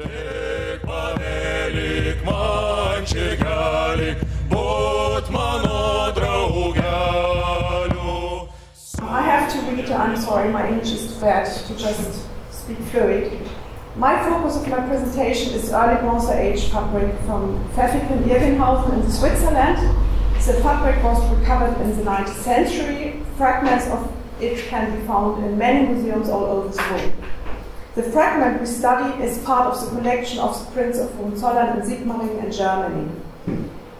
I have to read, I'm sorry, my English is too bad to just speak fluently. My focus of my presentation is early Bronze Age fabric from Pfäffikon-Irgenhausen in Switzerland. The fabric was recovered in the 19th century. Fragments of it can be found in many museums all over the world. The fragment we study is part of the collection of the prints of Hohenzollern and Sigmaring in Germany.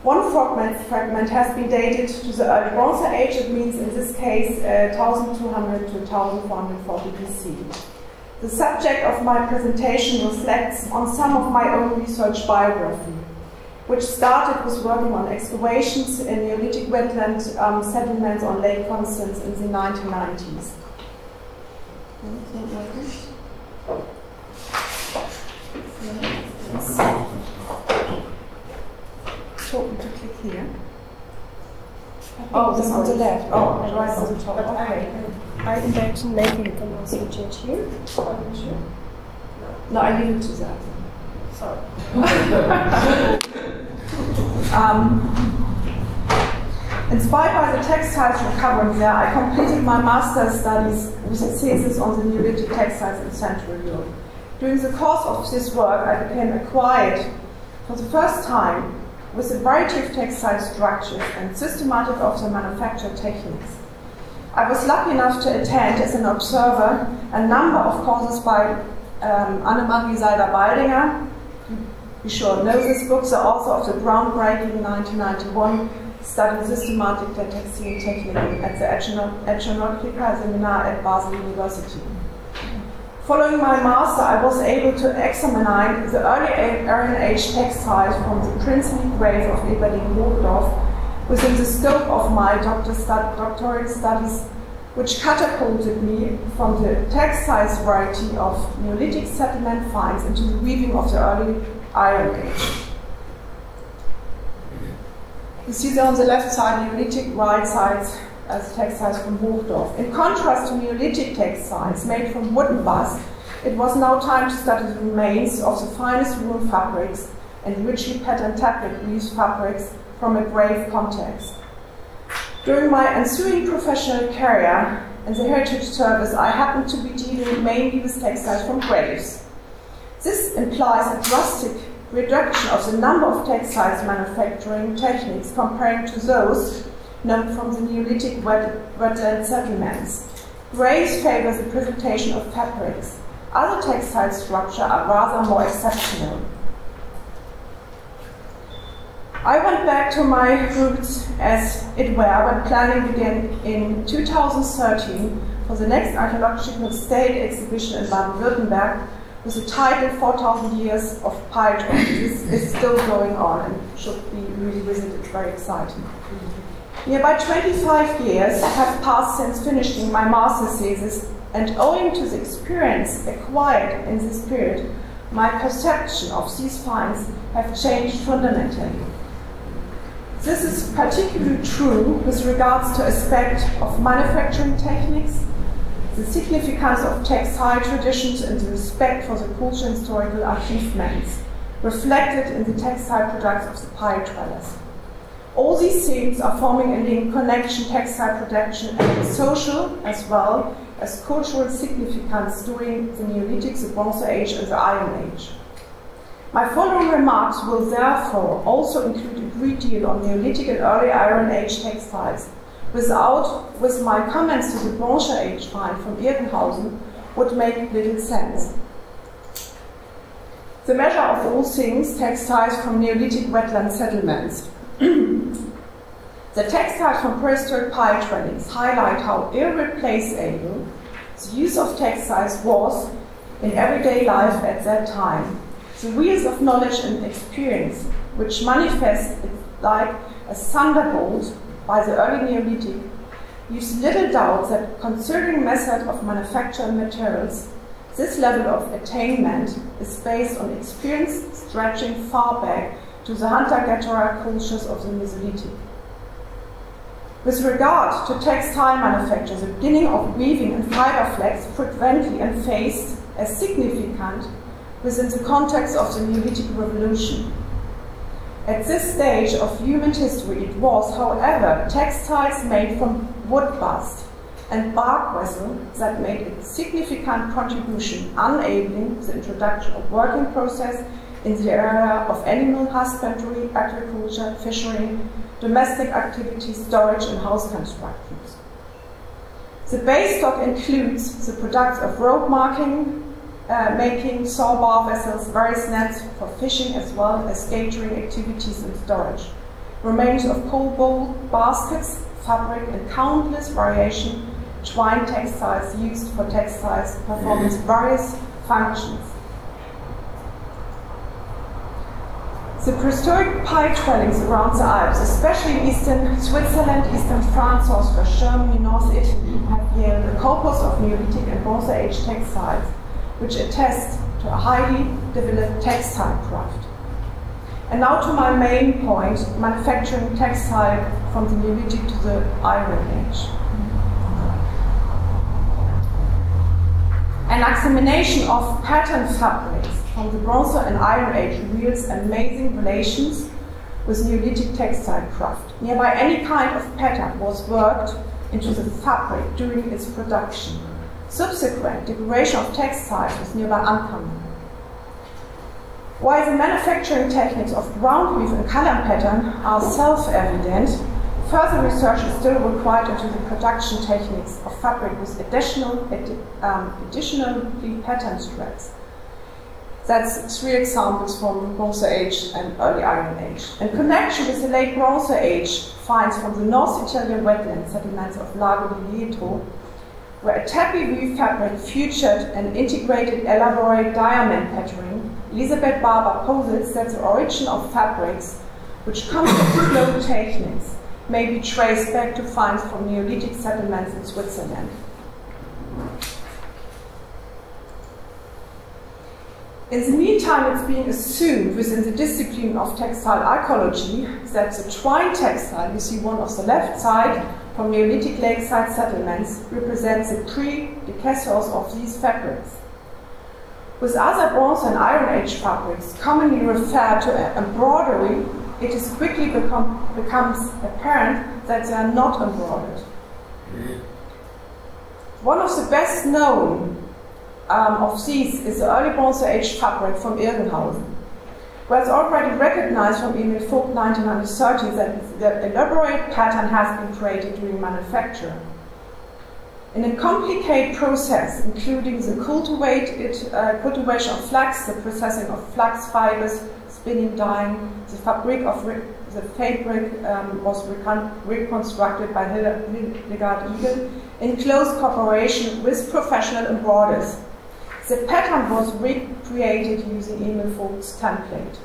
One fragment has been dated to the early Bronze Age, it means in this case 1200 to 1440 BC. The subject of my presentation reflects on some of my own research biography, which started with working on excavations in Neolithic wetland settlements on Lake Constance in the 1990s. To click here. Oh, this on the left. Oh, and right on the top. Okay. I imagine maybe you can also change here. I'm sure. No, I leave it to that. Sorry. Inspired by the textiles recovered there, I completed my master's studies with a thesis on the Neolithic textiles in Central Europe. During the course of this work, I became acquainted for the first time with a variety of textile structures and systematic of the manufacture techniques. I was lucky enough to attend as an observer a number of courses by Annemarie Seiler-Baldinger. You sure know this book, the author of the groundbreaking 1991 study systematic the textile technique at the Ethnographical Seminar at Basel University. Following my master, I was able to examine the early Iron Age textiles from the princely grave of Eberdingen-Hochdorf within the scope of my doctoral studies, which catapulted me from the textile variety of Neolithic settlement finds into the weaving of the early Iron Age. You see there on the left side Neolithic, right side as textiles from Hochdorf. In contrast to Neolithic textiles made from wooden bast, it was now time to study the remains of the finest woven fabrics and richly patterned tapestry weave fabrics from a grave context. During my ensuing professional career in the Heritage Service, I happened to be dealing mainly with textiles from graves. This implies a drastic reduction of the number of textiles manufacturing techniques compared to those known from the Neolithic wetland settlements. Graves favor the presentation of fabrics. Other textile structures are rather more exceptional. I went back to my roots, as it were, when planning began in 2013 for the next archaeological state exhibition in Baden-Württemberg with the title 4,000 Years of Pile Driving. This is still going on and should be really visited, very exciting. Nearby 25 years have passed since finishing my master's thesis, and owing to the experience acquired in this period, my perception of these finds have changed fundamentally. This is particularly true with regards to aspects of manufacturing techniques, the significance of textile traditions and the respect for the cultural historical achievements reflected in the textile products of the pile dwellers. All these themes are forming a link connection textile production and the social as well as cultural significance during the Neolithic, the Bronze Age and the Iron Age. My following remarks will therefore also include a great deal on Neolithic and early Iron Age textiles, with my comments to the Bronze Age find from Irgenhausen would make little sense. The measure of all things textiles from Neolithic wetland settlements. The textiles from prehistoric pile dwellings highlight how irreplaceable the use of textiles was in everyday life at that time. The wheels of knowledge and experience, which manifest like a thunderbolt by the early Neolithic, leaves little doubt that considering method of manufacture and materials, this level of attainment is based on experience stretching far back to the hunter-gatherer cultures of the Mesolithic. With regard to textile manufacture, the beginning of weaving and fiber flax frequently and faced as significant within the context of the Neolithic Revolution. At this stage of human history, it was, however, textiles made from wood bast and bark vessel that made a significant contribution, enabling the introduction of working process in the area of animal husbandry, agriculture, fishery, domestic activities, storage and house constructions. The base stock includes the products of rope making, saw bar vessels, various nets for fishing as well as catering activities and storage, remains of coal bowl, baskets, fabric and countless variation twine textiles used for textiles performance various functions. The prehistoric pie dwellings around the Alps, especially in eastern Switzerland, eastern France, Austria, Germany, North Italy, have here the corpus of Neolithic and Bronze Age textiles, which attest to a highly developed textile craft. And now to my main point, manufacturing textile from the Neolithic to the Iron Age. An examination of pattern fabrics from the Bronze and Iron Age reveals amazing relations with Neolithic textile craft. Nearby any kind of pattern was worked into the fabric during its production. Subsequent decoration of textiles was nearby uncommon. While the manufacturing techniques of ground weave and color pattern are self-evident, further research is still required into the production techniques of fabric with additionally pattern threads. That's three examples from Bronze Age and early Iron Age. In connection with the late Bronze Age, finds from the North Italian wetland settlements of Lago di Vento, where a tappy weave fabric featured an integrated elaborate diamond patterning, Elisabeth Barber posits that the origin of fabrics, which come from flow techniques, may be traced back to finds from Neolithic settlements in Switzerland. In the meantime, it's being assumed within the discipline of textile archaeology that the twine textile, you see one of the left side, from Neolithic lakeside settlements, represents the pre-decessors of these fabrics. With other Bronze and Iron Age fabrics, commonly referred to as embroidery, it is quickly becomes apparent that they are not embroidered. One of the best known of these is the early Bronze Age fabric from Irgenhausen, where it's already recognized from Emil Hoffmann 1930 that the elaborate pattern has been created during manufacture. In a complicated process, including the cultivation of flax, the processing of flax fibers, spinning, dyeing, the fabric was reconstructed by Hildegard Eagle in close cooperation with professional embroiders. The pattern was recreated using Emil Hoffmann's template.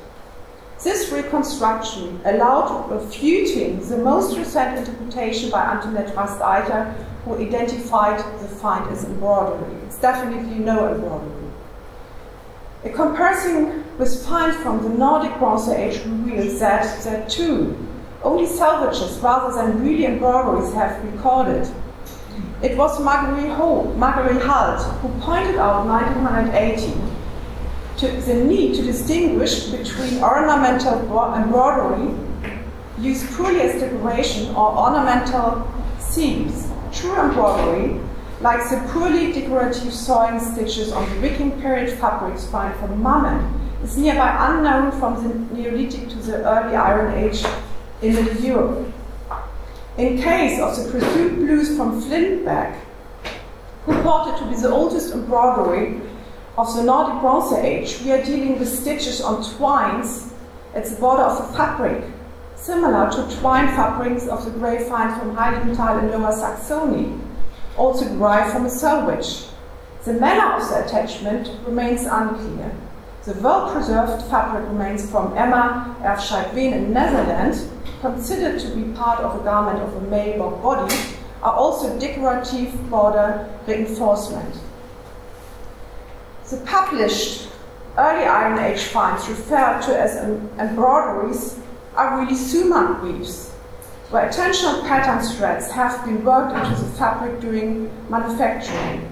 This reconstruction allowed refuting the most recent interpretation by Antoinette Rasteiter, who identified the find as embroidery. It's definitely no embroidery. A comparison with find from the Nordic Bronze Age reveals that there too only salvages rather than really embroideries have recorded. It was Marguerite Holt who pointed out in 1980 the need to distinguish between ornamental embroidery, used purely as decoration, or ornamental seams. True embroidery, like the purely decorative sewing stitches on the Viking period fabrics found from Maman, is nearby unknown from the Neolithic to the early Iron Age in Middle Europe. In case of the presumed blues from Flintbeck, purported to be the oldest embroidery of the Nordic Bronze Age, we are dealing with stitches on twines at the border of the fabric, similar to twine fabrics of the grey find from Heidenthal in Lower Saxony, also derived from a salvage. The manner of the attachment remains unclear. The well-preserved fabric remains from Emma, Erfscheidwein in Netherlands, considered to be part of a garment of a male or body, are also decorative border reinforcement. The published early Iron Age finds referred to as embroideries are really sumac weaves, where attentional pattern threads have been worked into the fabric during manufacturing.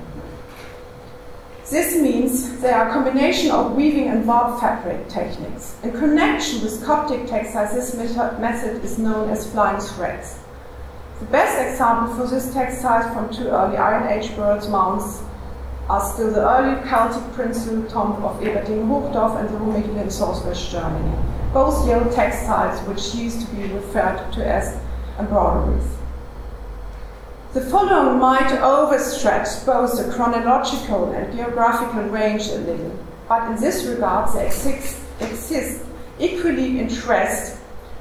This means they are a combination of weaving and warp fabric techniques. In connection with Coptic textiles, this method is known as flying threads. The best example for this textile from two early Iron Age birds' mounds are still the early Celtic princely tomb of Eberdingen-Hochdorf and the Rummingen in southwest Germany, both yellow textiles which used to be referred to as embroideries. The following might overstretch both the chronological and geographical range a little, but in this regard they exist equally in interest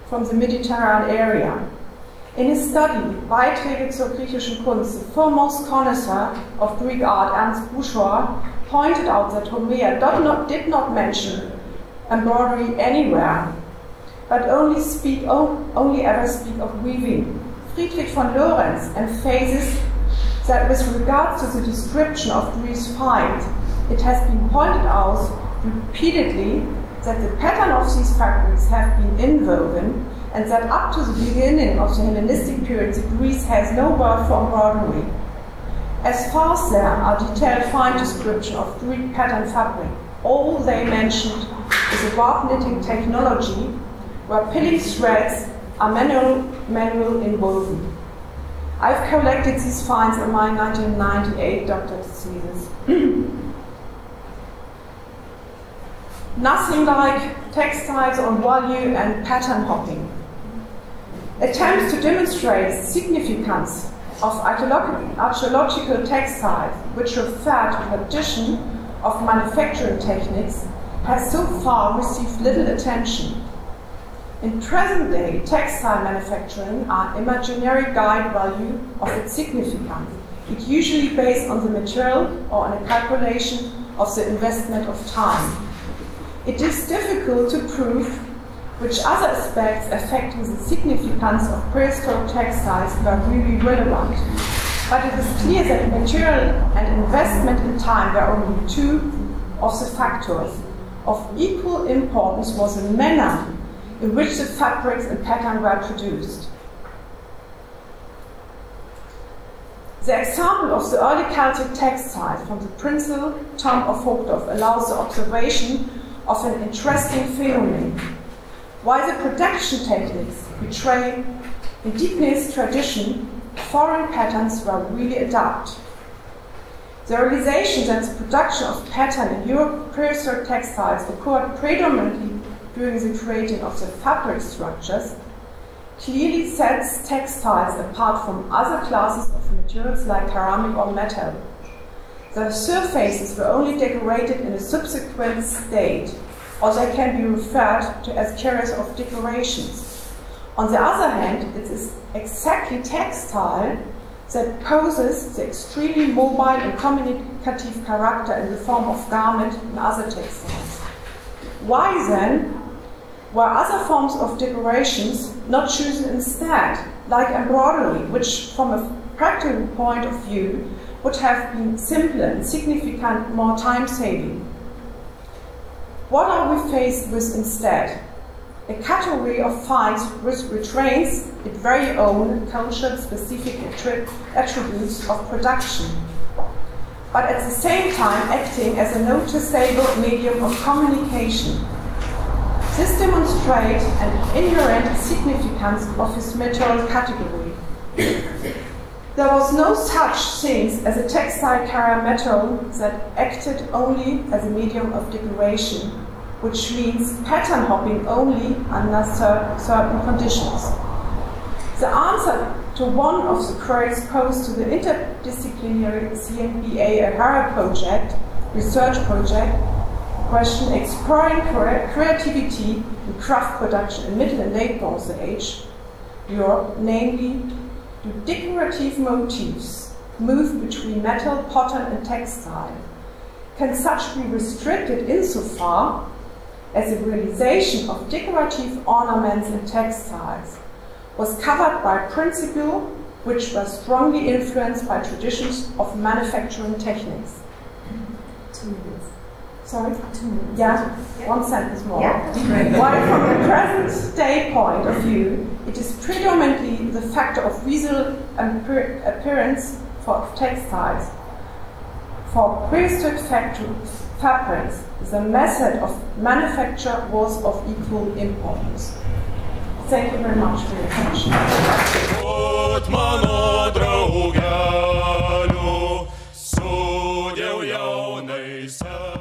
from the Mediterranean area. In his study, Beiträge zur griechischen Kunst, the foremost connoisseur of Greek art, Ernst Buschor, pointed out that Homer did not mention embroidery anywhere, but only ever speak of weaving. Friedrich von Lorenz emphasizes that with regards to the description of Greece find, it has been pointed out repeatedly that the pattern of these fabrics have been inwoven, and that up to the beginning of the Hellenistic period, Greece has no word for embroidery. As far as there are detailed fine descriptions of Greek pattern fabric, all they mentioned is a warp knitting technology where pilling threads are manual inwoven. I've collected these finds in my 1998 doctorate thesis. Nothing like textiles on value and pattern hopping. Attempts to demonstrate the significance of archaeological textiles, which refer to the addition of manufacturing techniques, has so far received little attention. In present day, textile manufacturing are an imaginary guide value of its significance. It's usually based on the material or on a calculation of the investment of time. It is difficult to prove which other aspects affecting the significance of prehistoric textiles were really relevant. But it is clear that material and investment in time were only two of the factors. Of equal importance was the manner in which the fabrics and pattern were produced. The example of the early Celtic textile from the princely tomb of Hochdorf allows the observation of an interesting phenomenon. While the production techniques betray indigenous tradition, foreign patterns were really adapted. The realization that the production of pattern in Europe's prehistoric textiles occurred predominantly during the creating of the fabric structures clearly sets textiles apart from other classes of materials like ceramic or metal. The surfaces were only decorated in a subsequent state, or they can be referred to as carriers of decorations. On the other hand, it is exactly textile that poses the extremely mobile and communicative character in the form of garment and other textiles. Why then were other forms of decorations not chosen instead, like embroidery, which from a practical point of view would have been simpler and significant more time-saving? What are we faced with instead? A category of finds which retains its very own culture-specific attributes of production, but at the same time acting as a noticeable medium of communication. This demonstrates an inherent significance of its material category. There was no such thing as a textile carrier metal that acted only as a medium of decoration, which means pattern hopping only under certain conditions. The answer to one of the queries posed to the interdisciplinary CMBA-AHARA research project, question exploring creativity in craft production in Middle and Late Bronze Age Europe, namely, do decorative motifs move between metal, pattern, and textile? Can such be restricted insofar as the realization of decorative ornaments and textiles was covered by principles which were strongly influenced by traditions of manufacturing techniques? 2 minutes. Sorry? 2 minutes. Yeah, one sentence more. Yeah. While from the present day point of view, it is predominantly the factor of visual appearance for textiles. For priesthood fabrics, the method of manufacture was of equal importance. Thank you very much for your attention.